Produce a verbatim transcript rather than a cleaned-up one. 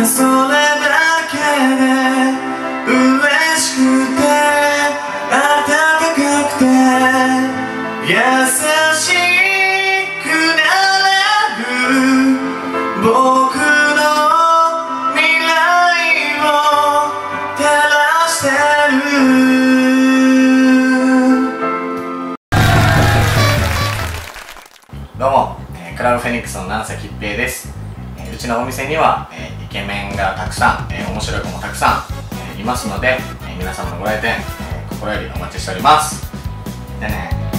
れそれだけで嬉しくて暖かくて優しくなれる僕の未来を照らしてる。どうも、えー、クラブフェニックスの南瀬吉平です、えー、うちのお店には、えー、イケメンがたくさん、えー、面白い子もたくさん、えー、いますので、えー、皆様のご来店、えー、心よりお待ちしております。でね